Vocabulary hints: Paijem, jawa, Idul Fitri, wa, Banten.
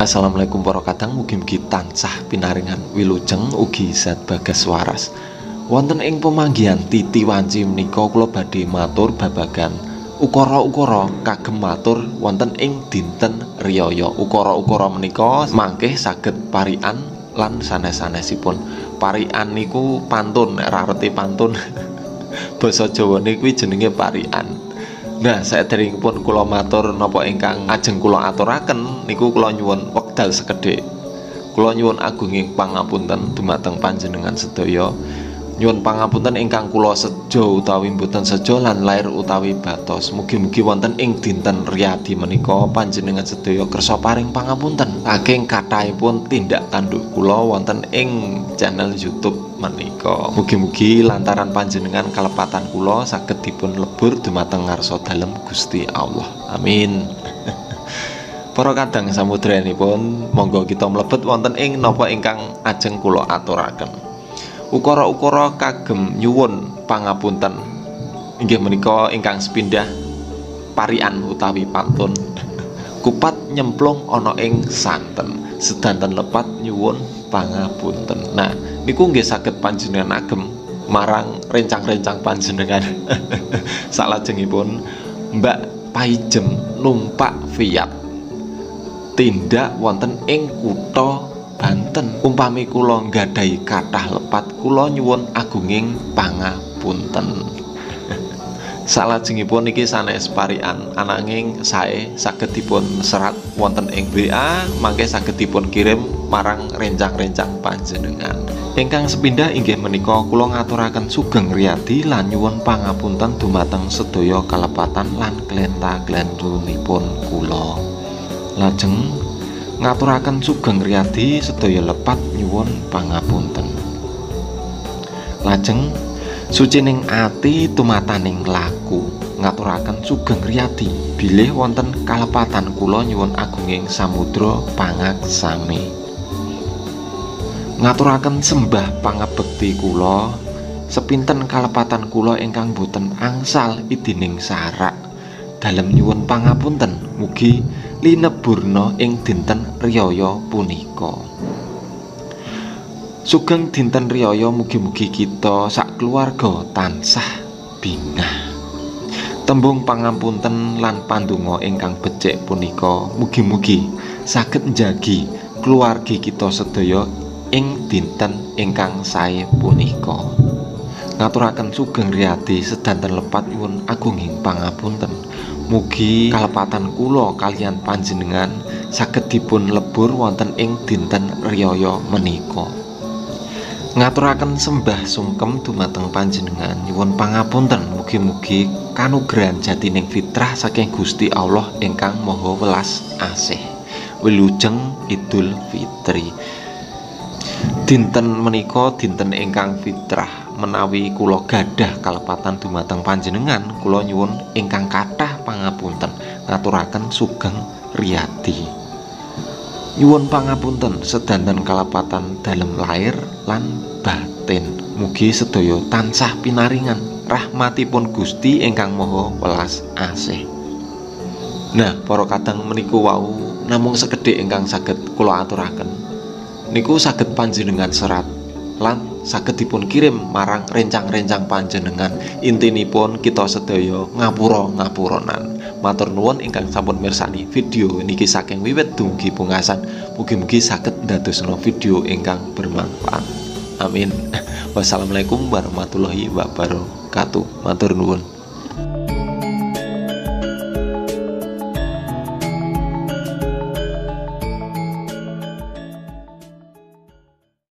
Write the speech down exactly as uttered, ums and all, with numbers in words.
Assalamualaikum warahmatullahi wabarakatuh. Mugi-mugi tansah pinaringan wilujeng ugi zat bagas waras. Wonten ing pemanggihan titi wanci menika kula badhe matur babagan ukara-ukara kagem matur wonten ing dinten riyaya. Ukara-ukara menika mangke saged parian lan sanes-sanesipun. Parian niku pantun, nek ra reti pantun basa Jawane kuwi jenenge parian. Nah, saderengipun kula matur napa ingkang ajeng kula aturaken niku kula nyuwun wekdal sekedhik. Kula nyuwun agunging pangapunten dumateng panjenengan sedaya. Nyuwun pangapunten ingkang kula seja utawi mboten seja lan lair utawi batos. Mugi-mugi wonten ing dinten riyadi menika panjenengan sedaya kersa paring pangapunten saking kathahipun tindak tanduk kula wonten ing channel YouTube menika. Mugi-mugi lantaran panjenengan kalepatan kula saged dipun lebur dumateng ngarsa dalem Gusti Allah. Amin. Para kadang samudranipun monggo kita mlebet wonten ing napa ingkang ajeng kula aturaken. Ukara-ukara kagem nyuwun pangapunten inggih menika ingkang sepindhah parian utawi pantun. Kupat nyemplung ana ing santen, sedanten lepat nyuwun pangapunten. Nah, niku nggih saged panjenengan agem marang rencang-rencang panjenengan. Salajengipun Mbak Paijem numpak Fiat tindak wonten ing kutha Banten. Umpami kula nggadahi kathah lepat, kula nyuwun agunging pangapunten. Salajengipun niki sanes parian, ananging sae saged dipun serat wonten ing W A, mangke saged dipun kirim marang rencang-rencang panjenengan. Ingkang sepindhah inggih menika kula ngaturaken sugeng riyadi lan nyuwun pangapunten dumateng sedaya kalepatan lan klentha-klenthunipun kula. Lajeng ngaturaken sugeng riyadi sedaya lepat nyuwun pangapunten. Lajeng sucining ati tumataning laku ngaturaken sugeng riyadi bilih wonten kalepatan kula nyuwun agunging samudra pangaksami. Ngaturaken sembah pangabekti kula sepinten kalepatan kula ingkang boten angsal idining sarak dalem nyuwun pangapunten. Mugi lineburna ing dinten riyaya punika. Sugeng dinten riyaya, mugi-mugi kita sak keluarga tansah bingah. Tembung pangapunten lan pandonga ingkang becik punika mugi-mugi saged njagi keluargi kita sedaya ing dinten ingkang sae punika. Ngaturaken sugeng riyadi sedanten lepat nyuwun agunging pangapunten. Mugi kalepatan kula kaliyan panjenengan saged dipun lebur wonten ing dinten riyaya menika. Ngaturaken sembah sungkem dumateng panjenengan nyuwun pangapunten. Mugi-mugi kanugrahan jatining fitrah saking Gusti Allah ingkang Maha Welas Asih. Wilujeng Idul Fitri. Dinten menika dinten ingkang fitrah. Menawi kula gadah kalepatan dumateng panjenengan, kula nyuwun ingkang kathah pangapunten. Ngaturaken sugeng riyadi. Nyuwun pangapunten sedanten kalepatan dalem lahir lan batin. Mugi sedaya tansah pinaringan rahmatipun Gusti ingkang Maha Welas Asih. Nah, para kadang meniku wau namung sekedhik ingkang saged kula aturaken. Niku saged panjenengan serat lan saged dipun kirim marang rencang-rencang panjenengan. Intinipun kita sedaya ngapura-ngapuronan. Matur nuwun ingkang sampun mirsani video niki saking wiwit dumugi pungkasan. Mugi-mugi saged ndadosna video ingkang bermanfaat. Amin. Wassalamualaikum warahmatullahi wabarakatuh. Matur nuwun.